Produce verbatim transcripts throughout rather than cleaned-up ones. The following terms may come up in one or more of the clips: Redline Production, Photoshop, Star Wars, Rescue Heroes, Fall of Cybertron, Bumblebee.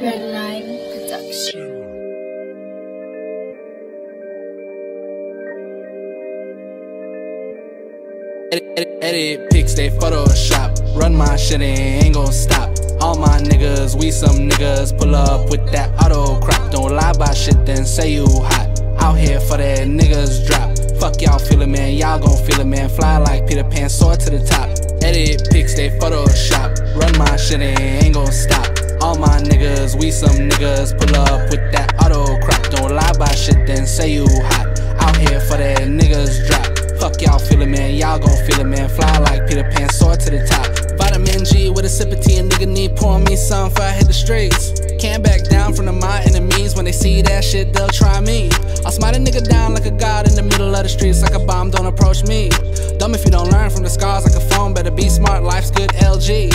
Redline Production. Edit, edit, edit pics, they Photoshop. Run my shit, it ain't gon' stop. All my niggas, we some niggas. Pull up with that auto crop. Don't lie about shit, then say you hot. Out here for that niggas drop. Fuck y'all feel it, man, y'all gon' feel it, man. Fly like Peter Pan, soar to the top. Edit pics, they Photoshop. Run my shit, it ain't gon' stop. All my niggas, we some niggas. Pull up with that auto crop. Don't lie about shit, then say you hot. Out here for that niggas drop. Fuck y'all feel it, man, y'all gon' feel it, man. Fly like Peter Pan, soar to the top. Vitamin G with a sip of tea, a nigga need pouring me some before I hit the streets. Can't back down from the my enemies. When they see that shit, they'll try me. I'll smite a nigga down like a god in the middle of the streets. Like a bomb, don't approach me. Dumb if you don't learn from the scars like a phone. Better be smart, life's good, L G.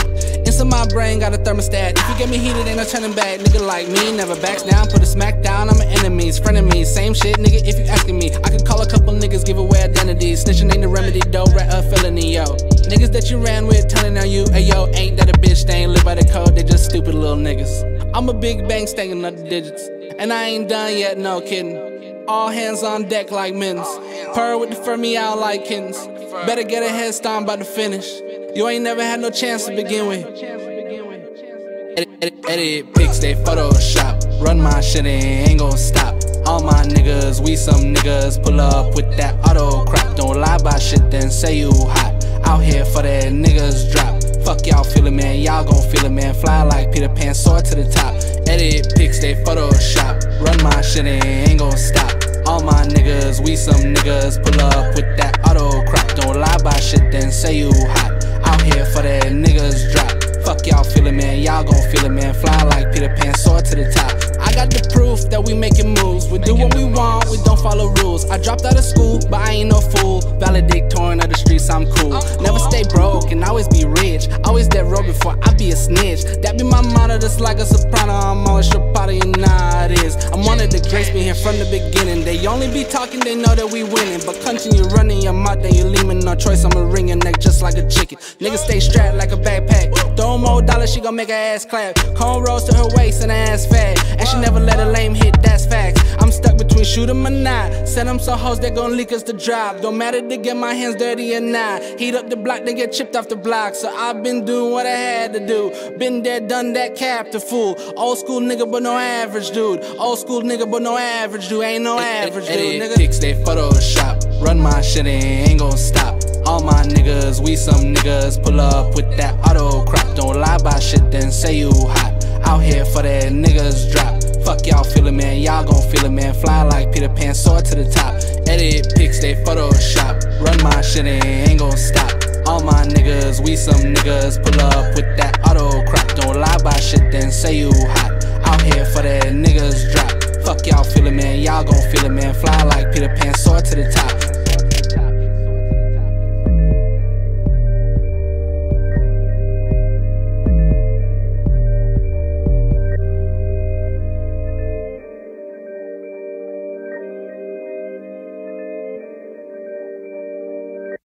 Inside my brain, got a thermostat. If you get me heated, ain't no turning back. Nigga like me, never backs down. Put a smack down, I'm an enemy's frenemies. Same shit, nigga, if you asking me. I could call a couple niggas, give away identities. Snitching ain't the remedy, though, rat a felony, yo. Niggas that you ran with, telling on you, ayo, ain't that a bitch, they ain't live by the code, they just stupid little niggas. I'm a big bang, stacking up the digits. And I ain't done yet, no kidding. All hands on deck like mittens. Purr with the fur me out like kittens. Better get a head start, I'm about to finish. You ain't never had no chance to begin with. Edit, edit, edit pics, they Photoshop. Run my shit, it ain't gon' stop. All my niggas, we some niggas. Pull up with that auto crap. Don't lie about shit, then say you hot. Out here for that niggas drop. Fuck y'all feel it, man, y'all gon' feel it, man. Fly like Peter Pan, soar to the top. Edit pics, they Photoshop. Run my shit, it ain't gon' stop. All my niggas, we some niggas. Pull up with that auto crop. Don't lie about shit, then say you hot. Out here for that niggas drop. Fuck y'all feel it, man, y'all gon' feel it, man. Fly like Peter Pan, soar to the top. I got the proof that we making moves. We do what we want, we don't follow rules. I dropped out of school, but I ain't no fool. Valedictorian of the streets, I'm cool. Never stay broke and always be rich. Always that road before I be a snitch. That be my motto, that's like a soprano. I'm always Sharpato, you know it is. I'm one of the greats, been here from the beginning. They only be talking, they know that we winning. But continue running your mouth, then you leaving no choice. I'ma wring your neck just like a chicken. Nigga stay strapped like a backpack. Throw more dollars, she gon' make her ass clap. Cone rolls to her waist and her ass fat. And she never let a lame hit, that's facts. I'm stuck between shoot 'em or not. Send 'em some hoes, they gon' leak us the drop. Don't matter to get my hands dirty or not. Heat up the block, they get chipped off the block. So I've been doing what I had to do. Been there, done that, capped the fool. Old school nigga, but no average dude. Old school nigga, but no average dude. Ain't no average dude, nigga. Pics, they Photoshop. Run my shit, it ain't gon' stop. All my niggas, we some niggas. Pull up with that auto crop. Don't lie about shit, then say you hot. Out here for that niggas drop. Fuck y'all feel it, man, y'all gon' feel it, man. Fly like Peter Pan, soar to the top. Edit pics, they Photoshop. Run my shit, it ain't gon' stop. All my niggas, we some niggas. Pull up with that auto crop. Don't lie about shit, then say you hot. Out here for that niggas drop. Fuck y'all feel it, man, y'all gon' feel it, man. Fly like Peter Pan, soar to the top.